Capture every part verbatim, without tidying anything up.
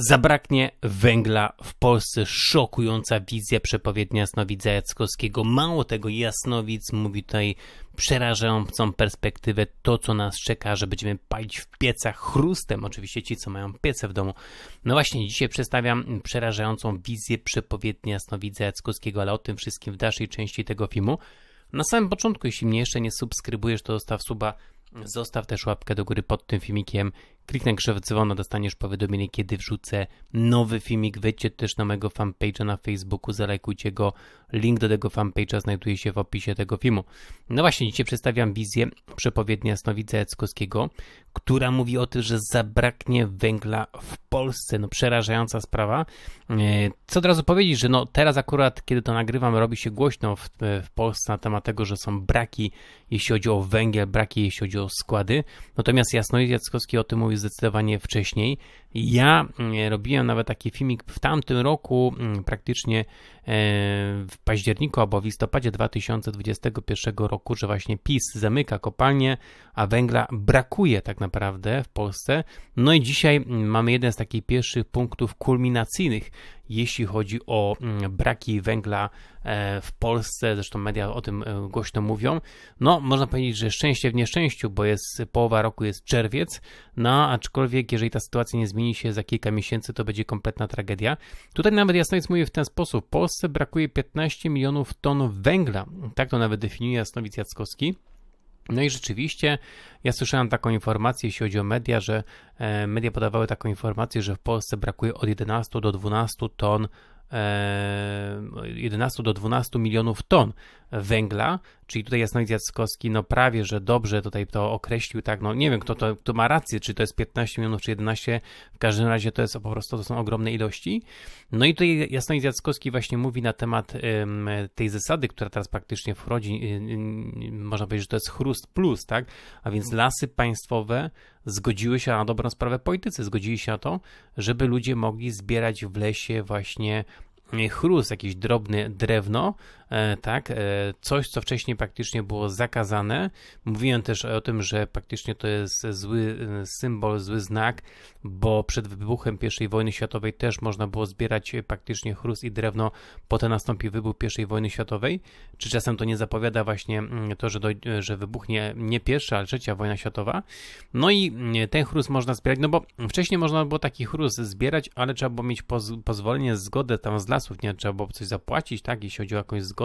Zabraknie węgla w Polsce. Szokująca wizja przepowiedni jasnowidza Jackowskiego. Mało tego, jasnowidz mówi tutaj przerażającą perspektywę, to co nas czeka, że będziemy palić w piecach chrustem, oczywiście ci, co mają piece w domu. No właśnie, dzisiaj przedstawiam przerażającą wizję przepowiedni jasnowidza Jackowskiego, ale o tym wszystkim w dalszej części tego filmu. Na samym początku, jeśli mnie jeszcze nie subskrybujesz, to zostaw suba, zostaw też łapkę do góry pod tym filmikiem, kliknij krzywe dzwono, dostaniesz powiadomienie, kiedy wrzucę nowy filmik. Wejdźcie też na mojego fanpage'a na Facebooku, zalajkujcie go, link do tego fanpage'a znajduje się w opisie tego filmu. No właśnie, dzisiaj przedstawiam wizję przepowiedni jasnowidza Jackowskiego, która mówi o tym, że zabraknie węgla w Polsce. No przerażająca sprawa. Co od razu powiedzieć, że no teraz akurat, kiedy to nagrywam, robi się głośno w, w Polsce na temat tego, że są braki, jeśli chodzi o węgiel, braki, jeśli chodzi o składy. Natomiast jasnowidz Jackowski o tym mówi zdecydowanie wcześniej. Ja robiłem nawet taki filmik w tamtym roku, praktycznie w październiku albo w listopadzie dwa tysiące dwudziestego pierwszego roku, że właśnie PiS zamyka kopalnie, a węgla brakuje tak naprawdę w Polsce. No i dzisiaj mamy jeden z takich pierwszych punktów kulminacyjnych, jeśli chodzi o braki węgla w Polsce, zresztą media o tym głośno mówią. No, można powiedzieć, że szczęście w nieszczęściu, bo jest połowa roku, jest czerwiec, no aczkolwiek jeżeli ta sytuacja nie zmieni się za kilka miesięcy, to będzie kompletna tragedia. Tutaj nawet jasnowidz mówi w ten sposób: w Polsce brakuje piętnaście milionów ton węgla. Tak to nawet definiuje jasnowidz Jackowski. No i rzeczywiście ja słyszałem taką informację, jeśli chodzi o media, że media podawały taką informację, że w Polsce brakuje od jedenastu do dwunastu ton, jedenastu do dwunastu milionów ton węgla, czyli tutaj jasnowidz Jackowski no prawie, że dobrze tutaj to określił, tak, no nie wiem kto, to, kto ma rację, czy to jest piętnaście milionów, czy jedenaście, w każdym razie to jest po prostu, to są ogromne ilości. No i tutaj jasnowidz Jackowski właśnie mówi na temat um, tej zasady, która teraz praktycznie wchodzi, um, można powiedzieć, że to jest chrust plus, tak, a więc lasy państwowe zgodziły się na dobrą sprawę, politycy zgodzili się na to, żeby ludzie mogli zbierać w lesie właśnie chrust, jakieś drobne drewno, tak, coś co wcześniej praktycznie było zakazane. Mówiłem też o tym, że praktycznie to jest zły symbol, zły znak, bo przed wybuchem pierwszej wojny światowej też można było zbierać praktycznie chrust i drewno, potem nastąpił wybuch pierwszej wojny światowej. Czy czasem to nie zapowiada właśnie to, że, do, że wybuchnie nie pierwsza, ale trzecia wojna światowa? No i ten chrust można zbierać, no bo wcześniej można było taki chrust zbierać, ale trzeba było mieć poz, pozwolenie, zgodę tam z lasów, nie, trzeba było coś zapłacić, tak, jeśli chodzi o jakąś zgodę.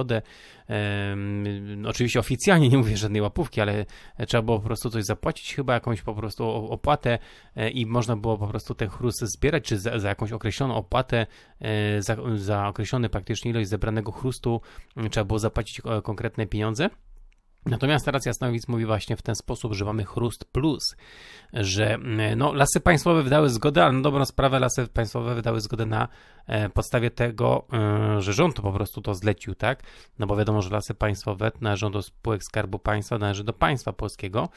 Ehm, oczywiście oficjalnie nie mówię żadnej łapówki, ale trzeba było po prostu coś zapłacić, chyba jakąś po prostu opłatę e, i można było po prostu ten chrust zbierać, czy za, za jakąś określoną opłatę, e, za, za określony praktycznie ilość zebranego chrustu e, trzeba było zapłacić e, konkretne pieniądze. Natomiast teraz jasnowidz mówi właśnie w ten sposób, że mamy chrust plus, że no, lasy państwowe wydały zgodę, ale na dobrą sprawę lasy państwowe wydały zgodę na e, podstawie tego, e, że rząd to po prostu to zlecił, tak? No bo wiadomo, że lasy państwowe należą do spółek Skarbu Państwa, należy do państwa polskiego.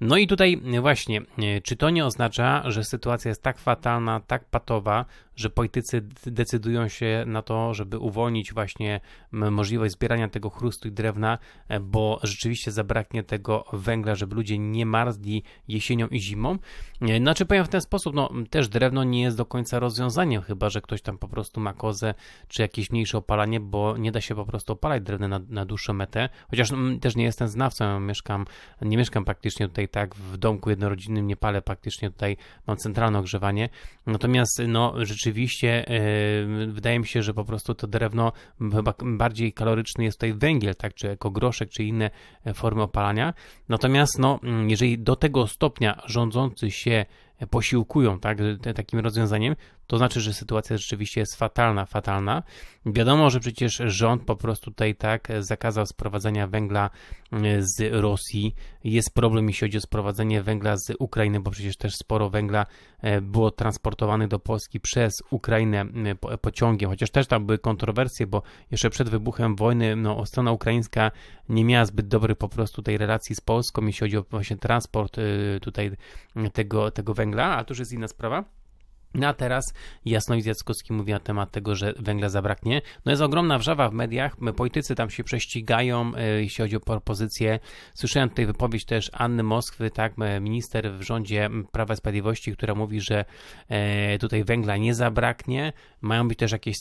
No i tutaj właśnie, e, czy to nie oznacza, że sytuacja jest tak fatalna, tak patowa, że politycy decydują się na to, żeby uwolnić właśnie możliwość zbierania tego chrustu i drewna, e, bo rzeczywiście zabraknie tego węgla, żeby ludzie nie marzli jesienią i zimą. Znaczy powiem w ten sposób, no też drewno nie jest do końca rozwiązaniem, chyba że ktoś tam po prostu ma kozę, czy jakieś mniejsze opalanie, bo nie da się po prostu opalać drewna na, na dłuższą metę, chociaż no, też nie jestem znawcą, ja mieszkam, nie mieszkam praktycznie tutaj tak w domku jednorodzinnym, nie palę praktycznie tutaj, mam centralne ogrzewanie, natomiast no rzeczywiście yy, wydaje mi się, że po prostu to drewno, chyba bardziej kaloryczny jest tutaj węgiel, tak, czy ekogroszek, czy inne formy opalania. Natomiast no, jeżeli do tego stopnia rządzący się posiłkują, tak, takim rozwiązaniem, to znaczy, że sytuacja rzeczywiście jest fatalna, fatalna. Wiadomo, że przecież rząd po prostu tutaj tak zakazał sprowadzania węgla z Rosji. Jest problem, jeśli chodzi o sprowadzenie węgla z Ukrainy, bo przecież też sporo węgla było transportowane do Polski przez Ukrainę pociągiem, chociaż też tam były kontrowersje, bo jeszcze przed wybuchem wojny no, strona ukraińska nie miała zbyt dobrych po prostu tej relacji z Polską, jeśli chodzi o właśnie transport tutaj tego, tego węgla, a to już jest inna sprawa. No a teraz Jasnowidz Jackowski mówi na temat tego, że węgla zabraknie. No jest ogromna wrzawa w mediach, politycy tam się prześcigają, jeśli chodzi o propozycje. Słyszałem tutaj wypowiedź też Anny Moskwy, tak, minister w rządzie Prawa i Sprawiedliwości, która mówi, że tutaj węgla nie zabraknie. Mają być też jakieś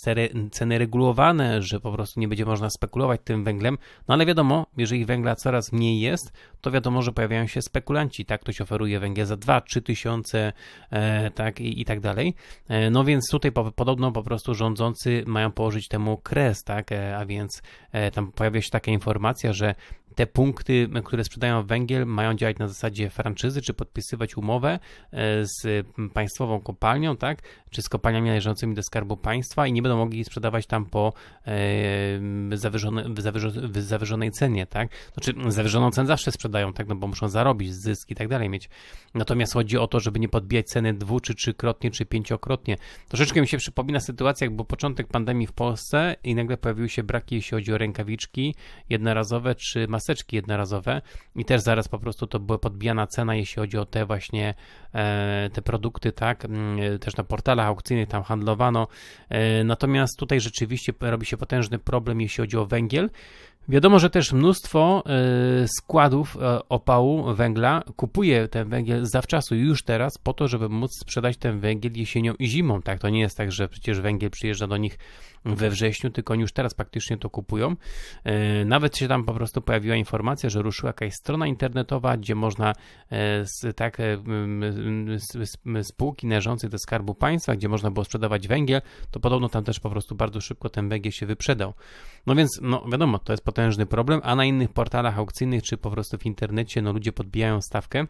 ceny regulowane, że po prostu nie będzie można spekulować tym węglem. No ale wiadomo, jeżeli węgla coraz mniej jest, to wiadomo, że pojawiają się spekulanci, tak, ktoś oferuje węgiel za dwa, trzy tysiące, tak, i, i tak dalej. No więc tutaj podobno po prostu rządzący mają położyć temu kres, tak, a więc tam pojawia się taka informacja, że te punkty, które sprzedają węgiel, mają działać na zasadzie franczyzy, czy podpisywać umowę z państwową kopalnią, tak, czy z kopalniami należącymi do Skarbu Państwa i nie będą mogli sprzedawać tam po zawyżone, zawyżone, zawyżonej cenie, tak, znaczy zawyżoną cenę zawsze sprzedają, tak, no bo muszą zarobić, zysk i tak dalej mieć. Natomiast chodzi o to, żeby nie podbijać ceny dwu czy trzykrotnie, czy pięciokrotnie. Troszeczkę mi się przypomina sytuacja, jak był początek pandemii w Polsce i nagle pojawiły się braki, jeśli chodzi o rękawiczki jednorazowe, czy maseczki jednorazowe i też zaraz po prostu to była podbijana cena, jeśli chodzi o te właśnie e, te produkty, tak, też na portalach aukcyjnych tam handlowano, e, natomiast tutaj rzeczywiście robi się potężny problem, jeśli chodzi o węgiel. Wiadomo, że też mnóstwo e, składów e, opału węgla kupuje ten węgiel zawczasu już teraz po to, żeby móc sprzedać ten węgiel jesienią i zimą, tak, to nie jest tak, że przecież węgiel przyjeżdża do nich we wrześniu, tylko oni już teraz praktycznie to kupują. E, nawet się tam po prostu pojawiło informacja, że ruszyła jakaś strona internetowa, gdzie można z, tak, spółki należącej do Skarbu Państwa, gdzie można było sprzedawać węgiel, to podobno tam też po prostu bardzo szybko ten węgiel się wyprzedał. No więc, no wiadomo, to jest potężny problem, a na innych portalach aukcyjnych, czy po prostu w internecie, no ludzie podbijają stawkę.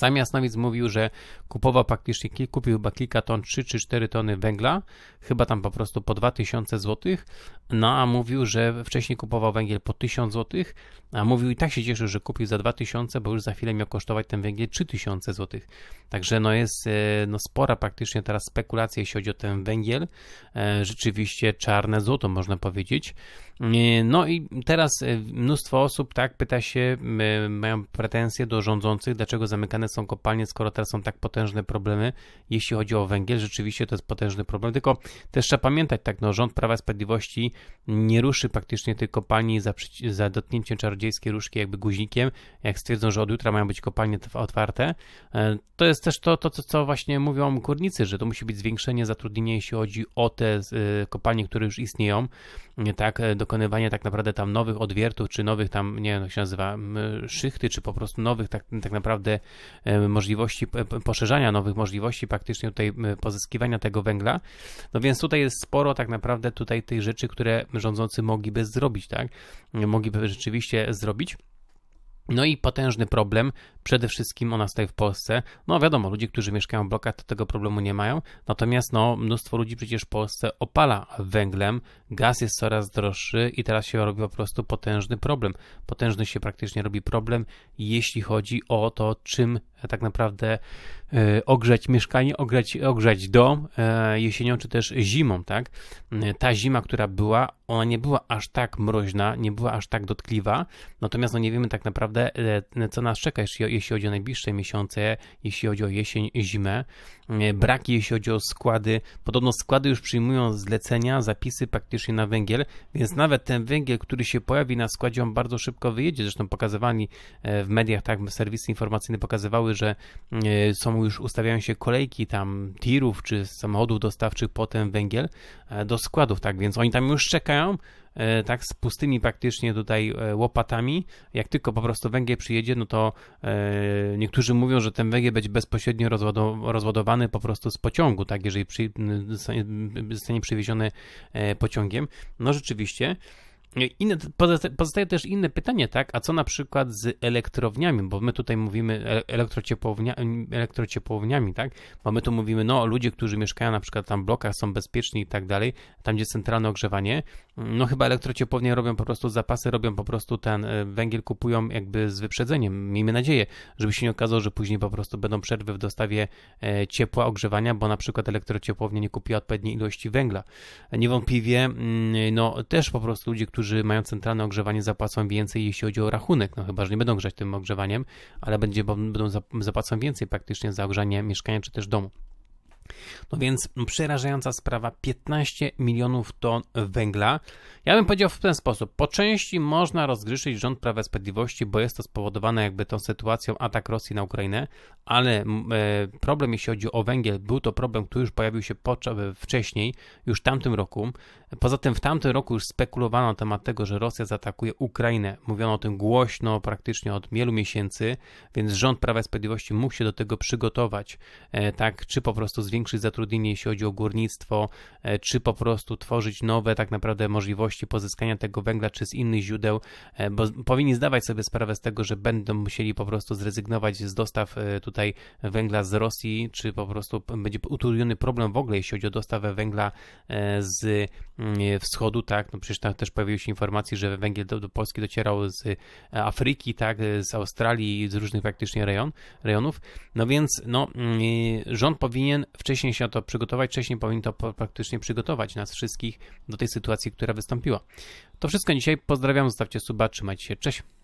Sam Jasnowidz mówił, że kupował praktycznie, kupił chyba kilka ton, trzy czy cztery tony węgla, chyba tam po prostu po dwa tysiące złotych, no a mówił, że wcześniej kupował węgiel po tysiąc złotych, a mówił i tak się cieszył, że kupił za dwa tysiące, bo już za chwilę miał kosztować ten węgiel trzy tysiące złotych. Także no jest no spora praktycznie teraz spekulacja, jeśli chodzi o ten węgiel, rzeczywiście czarne złoto można powiedzieć. No i teraz mnóstwo osób, tak, pyta się, mają pretensje do rządzących, dlaczego zamykają są kopalnie, skoro teraz są tak potężne problemy, jeśli chodzi o węgiel. Rzeczywiście to jest potężny problem, tylko też trzeba pamiętać, tak, no rząd Prawa i Sprawiedliwości nie ruszy praktycznie tej kopalni za, za dotknięciem czarodziejskiej różki jakby guzikiem, jak stwierdzą, że od jutra mają być kopalnie otwarte. To jest też to, to co, co właśnie mówią górnicy, że to musi być zwiększenie zatrudnienia, jeśli chodzi o te kopalnie, które już istnieją, tak, dokonywanie tak naprawdę tam nowych odwiertów, czy nowych tam, nie wiem jak się nazywa, szychty, czy po prostu nowych tak, tak naprawdę możliwości poszerzania nowych możliwości praktycznie tutaj pozyskiwania tego węgla. No więc tutaj jest sporo tak naprawdę tutaj tych rzeczy, które rządzący mogliby zrobić, tak? Mogliby rzeczywiście zrobić. No i potężny problem, przede wszystkim u nas tutaj w Polsce. No wiadomo, ludzie, którzy mieszkają w blokach, to tego problemu nie mają, natomiast no, mnóstwo ludzi przecież w Polsce opala węglem, gaz jest coraz droższy i teraz się robi po prostu potężny problem. Potężny się praktycznie robi problem, jeśli chodzi o to, czym tak naprawdę ogrzać mieszkanie, ogrzać, ogrzać dom jesienią czy też zimą, tak? Ta zima, która była, ona nie była aż tak mroźna, nie była aż tak dotkliwa, natomiast no nie wiemy tak naprawdę, co nas czeka, jeśli, jeśli chodzi o najbliższe miesiące, jeśli chodzi o jesień, zimę, braki, jeśli chodzi o składy. Podobno składy już przyjmują zlecenia, zapisy praktycznie na węgiel, więc nawet ten węgiel, który się pojawi na składzie, on bardzo szybko wyjedzie. Zresztą pokazywali w mediach, tak, serwisy informacyjne pokazywały, że są już, ustawiają się kolejki tam tirów, czy samochodów dostawczych po ten węgiel do składów, tak, więc oni tam już czekają, tak, z pustymi praktycznie tutaj łopatami. Jak tylko po prostu węgiel przyjedzie, no to niektórzy mówią, że ten węgiel będzie bezpośrednio rozładowany po prostu z pociągu, tak, jeżeli przy, zostanie przywieziony pociągiem. No rzeczywiście. Inne, pozostaje też inne pytanie, tak, a co na przykład z elektrowniami, bo my tutaj mówimy elektrociepłownia, elektrociepłowniami, tak, bo my tu mówimy, no ludzie, którzy mieszkają na przykład tam w blokach, są bezpieczni i tak dalej, tam gdzie centralne ogrzewanie, no chyba elektrociepłownie robią po prostu zapasy, robią po prostu ten węgiel, kupują jakby z wyprzedzeniem, miejmy nadzieję, żeby się nie okazało, że później po prostu będą przerwy w dostawie ciepła, ogrzewania, bo na przykład elektrociepłownia nie kupiła odpowiedniej ilości węgla. Niewątpliwie, no też po prostu ludzie, którzy którzy mają centralne ogrzewanie, zapłacą więcej, jeśli chodzi o rachunek, no chyba że nie będą grzać tym ogrzewaniem, ale będzie, będą zapłacą więcej praktycznie za ogrzanie mieszkania czy też domu. No więc przerażająca sprawa, piętnaście milionów ton węgla. Ja bym powiedział w ten sposób, po części można rozgrzeszyć rząd Prawa i Sprawiedliwości, bo jest to spowodowane jakby tą sytuacją, atak Rosji na Ukrainę, ale problem jeśli chodzi o węgiel, był to problem, który już pojawił się wcześniej, już w tamtym roku. Poza tym w tamtym roku już spekulowano na temat tego, że Rosja zaatakuje Ukrainę. Mówiono o tym głośno praktycznie od wielu miesięcy, więc rząd Prawa i Sprawiedliwości mógł się do tego przygotować, tak, czy po prostu zwiększyć zatrudnienie, jeśli chodzi o górnictwo, czy po prostu tworzyć nowe tak naprawdę możliwości pozyskania tego węgla, czy z innych źródeł, bo powinni zdawać sobie sprawę z tego, że będą musieli po prostu zrezygnować z dostaw tutaj węgla z Rosji, czy po prostu będzie utrudniony problem w ogóle, jeśli chodzi o dostawę węgla z wschodu, tak, no przecież tam też pojawiły się informacje, że węgiel do, do Polski docierał z Afryki, tak, z Australii, z różnych praktycznie rejon, rejonów, no więc no, rząd powinien wcześniej się na to przygotować, wcześniej powinien to praktycznie przygotować nas wszystkich do tej sytuacji, która wystąpiła. To wszystko dzisiaj, pozdrawiam, zostawcie suba, trzymajcie się, cześć!